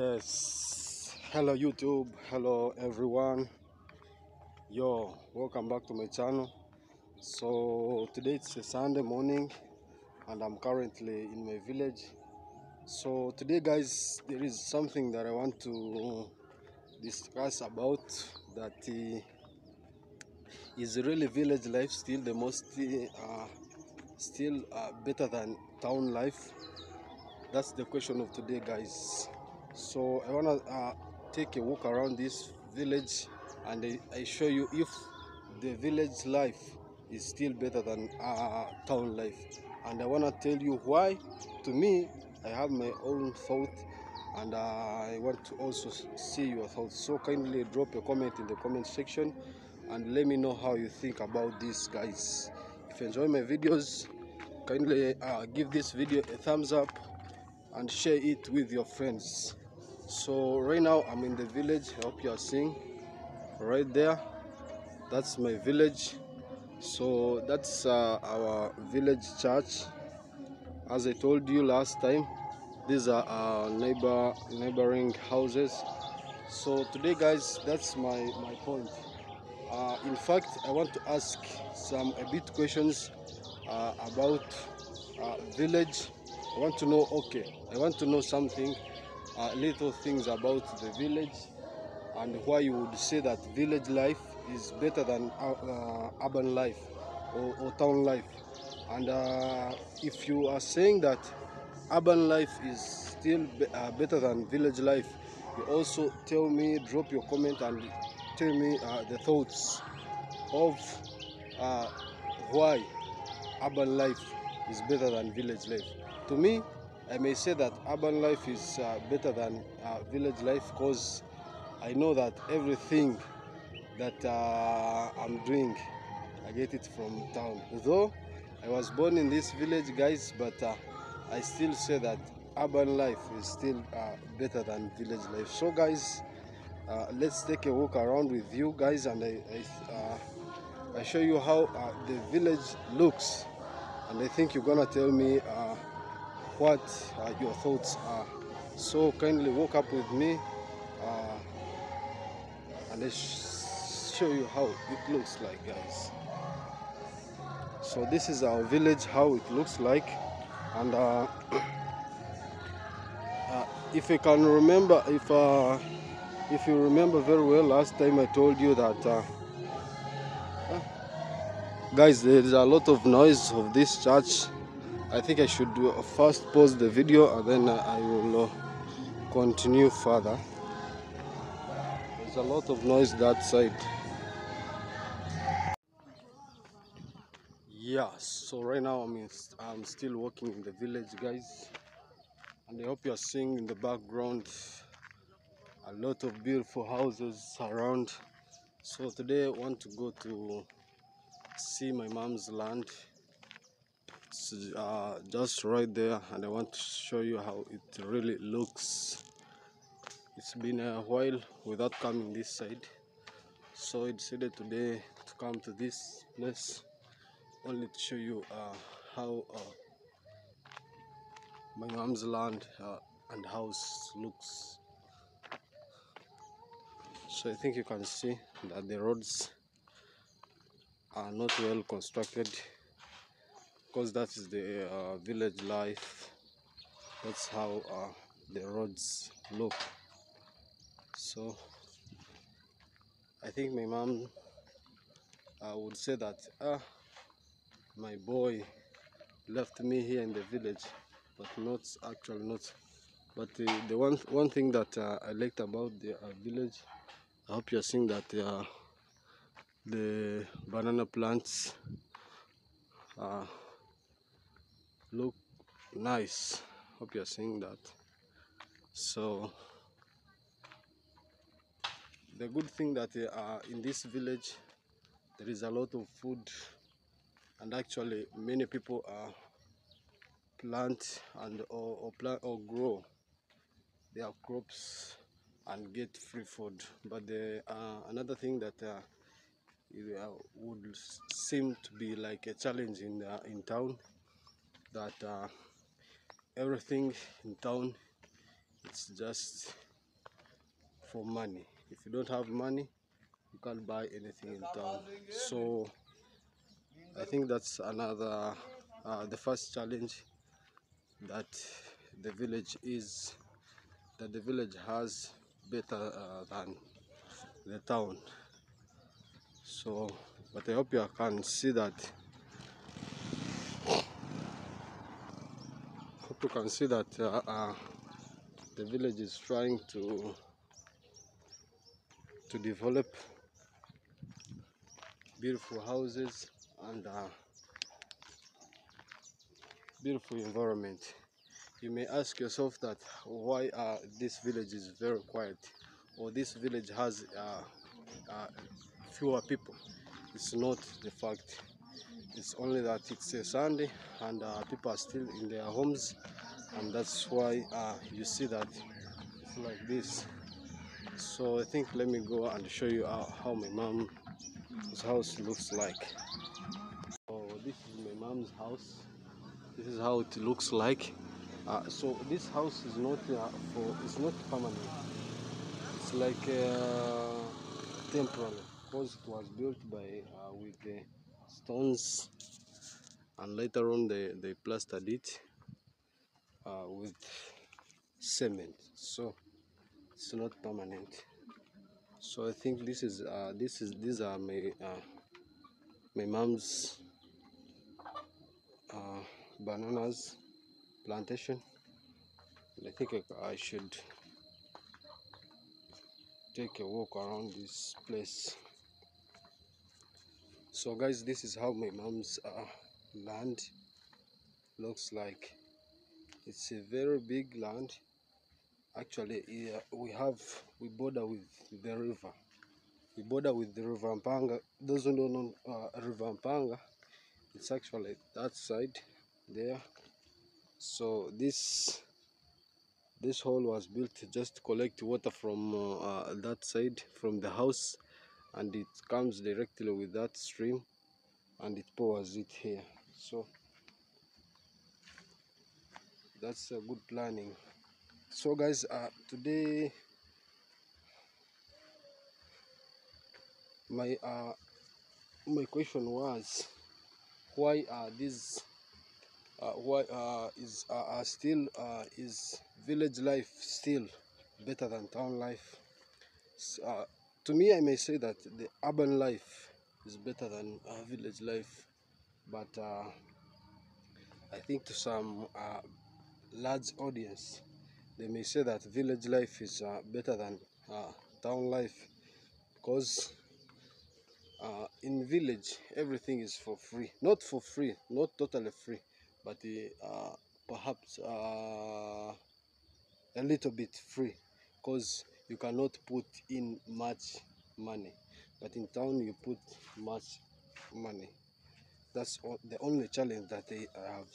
Yes, hello YouTube, hello everyone. Yo, welcome back to my channel. So today it's a Sunday morning and I'm currently in my village. So today guys, there is something that I want to discuss about that is really village life still the most better than town life. That's the question of today guys. So I want to take a walk around this village and I show you if the village life is still better than town life, and I want to tell you why. To me, I have my own thought and I want to also see your thoughts. So kindly drop a comment in the comment section and let me know how you think about this guys. If you enjoy my videos, kindly give this video a thumbs up and share it with your friends. So right now I'm in the village. I hope you are seeing right there. That's my village. So that's our village church. As I told you last time, these are our neighboring houses. So today guys, that's my point. In fact, I want to ask a bit questions about village. I want to know, something, little things about the village and why you would say that village life is better than urban life or town life. And if you are saying that urban life is still better than village life, you also tell me, drop your comment and tell me the thoughts of why urban life is better than village life. To me, I may say that urban life is better than village life because I know that everything that I'm doing, I get it from town. Although I was born in this village guys, but I still say that urban life is still better than village life. So guys, let's take a walk around with you guys and I show you how the village looks, and I think you're gonna tell me what your thoughts are. So kindly walk up with me and let's show you how it looks like guys. So this is our village, how it looks like. And if you can remember, if you remember very well, last time I told you that guys, there is a lot of noise of this church. I think I should first pause the video and then I will continue further. There's a lot of noise that side. Yeah, so right now I'm still walking in the village guys, and I hope you're seeing in the background a lot of beautiful houses around. So today I want to go to see my mom's land. It's just right there, and I want to show you how it really looks. It's been a while without coming this side, so I decided today to come to this place only to show you how my mom's land and house looks. So I think you can see that the roads are not well constructed, because that is the village life. That's how the roads look. So I think my mom would say that my boy left me here in the village, but not actually not. But the one thing that I liked about the village, I hope you're seeing that the banana plants look nice. Hope you're seeing that. So the good thing that in this village there is a lot of food, and actually many people plant and or grow their crops and get free food. But the another thing that would seem to be like a challenge in town, that everything in town, it's just for money. If you don't have money, you can't buy anything in town. So I think that's another the first challenge that the village is, that the village has better than the town. So, but I hope you can see that. Hope you can see that the village is trying to develop beautiful houses and beautiful environment. You may ask yourself that why this village is very quiet, or this village has fewer people. It's not the fact. It's only that it's a Sunday and people are still in their homes, and that's why you see that it's like this. So I think let me go and show you how my mom's house looks like. So this is my mom's house. This is how it looks like. So this house is not it's not permanent. It's like temporary, because it was built by with the stones, and later on they plastered it with cement. So it's not permanent. So I think these are my mom's bananas plantation. And I think I should take a walk around this place. So guys, this is how my mom's land looks like. It's a very big land. Actually, we border with the river. We border with the River Mpanga. Those who don't know River Mpanga, it's actually that side there. So this hole was built just to collect water from that side, from the house, and it comes directly with that stream, and it powers it here. So that's a good planning. So guys, today my question was, why is village life still better than town life? To me, I may say that the urban life is better than village life, but I think to some large audience, they may say that village life is better than town life, because in village everything is for free. Not for free, not totally free, but perhaps a little bit free, because you cannot put in much money. But in town you put much money. That's the only challenge that I've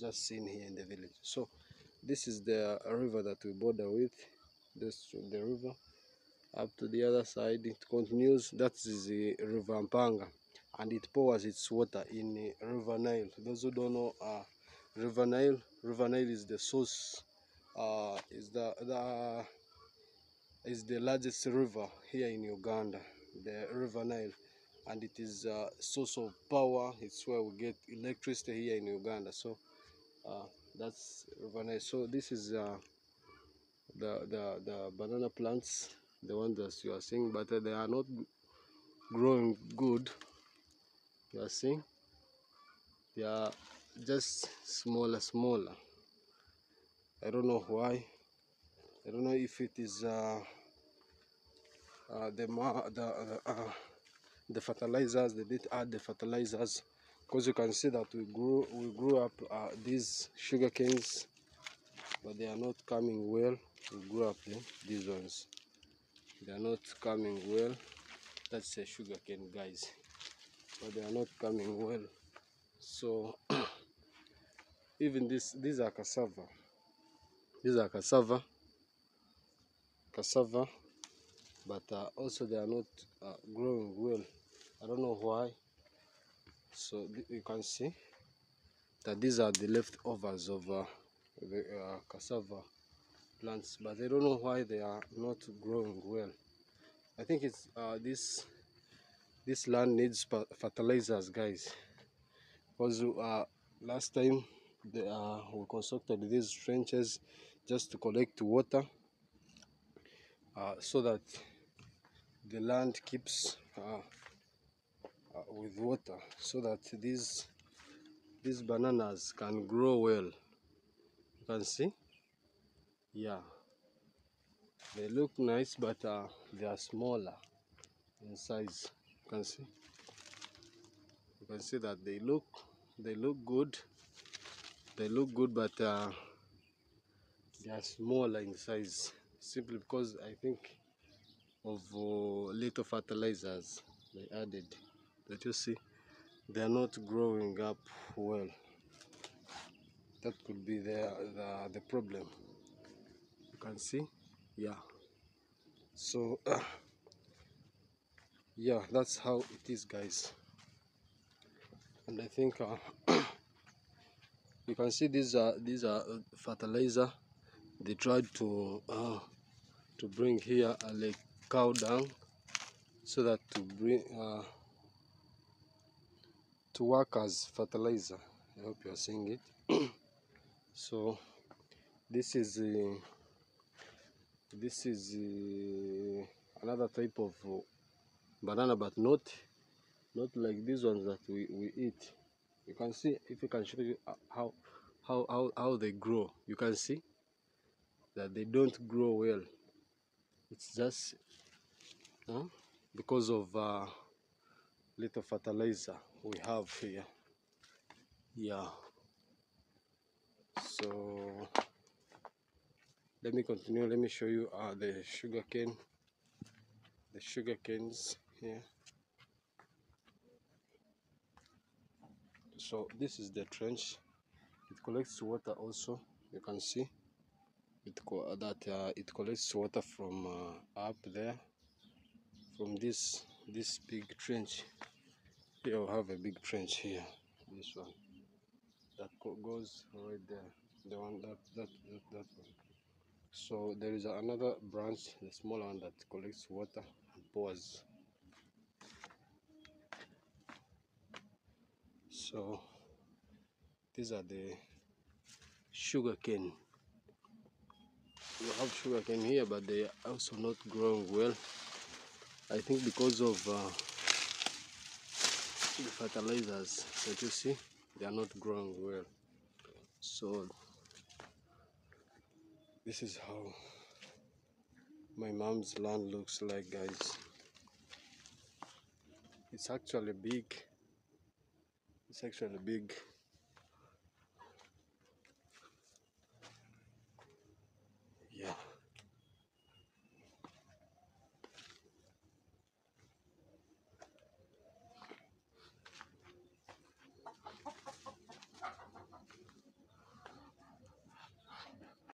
just seen here in the village. So this is the river that we border with. This is the river. Up to the other side it continues. That is the River Mpanga, and it powers its water in River Nile. Those who don't know River Nile is the source, is the largest river here in Uganda, the River Nile, and it is a source of power. It's where we get electricity here in Uganda. So that's River Nile. So this is the banana plants, the ones that you are seeing, but they are not growing good. You are seeing they are just smaller. I don't know why. I don't know if it is the fertilizers. They did add the fertilizers, because you can see that we grew up these sugar canes, but they are not coming well. We grew up these ones. They are not coming well. That's a sugar cane, guys, but they are not coming well. So even these are cassava. These are cassava, but also they are not growing well. I don't know why. So you can see that these are the leftovers of the cassava plants, but I don't know why they are not growing well. I think it's this land needs fertilizers, guys, because last time we constructed these trenches just to collect water, so that the land keeps with water, so that these bananas can grow well. You can see, yeah, they look nice, but they are smaller in size. You can see, that they look good. They look good, but they are smaller in size, simply because I think of little fertilizers they added. But you see, they are not growing up well. That could be the problem. You can see, yeah. So yeah, that's how it is, guys. And I think you can see these are fertilizer they tried to bring here, like cow dung, so that to bring to work as fertilizer. I hope you are seeing it. So this is another type of banana, but not like these ones that we eat. You can see, if you can show you how they grow. You can see that they don't grow well. It's just because of little fertilizer we have here. Yeah. So let me continue. Let me show you the sugarcane. The sugar canes here. So this is the trench. It collects water also. You can see it collects water from up there, from this big trench. Here we have a big trench here. This one that goes right there. The one that one. So there is another branch, the smaller one, that collects water and pours. So these are the sugarcane. We have sugarcane here, but they are also not growing well. I think because of the fertilizers that you see, they are not growing well. So this is how my mom's land looks like, guys. It's actually big.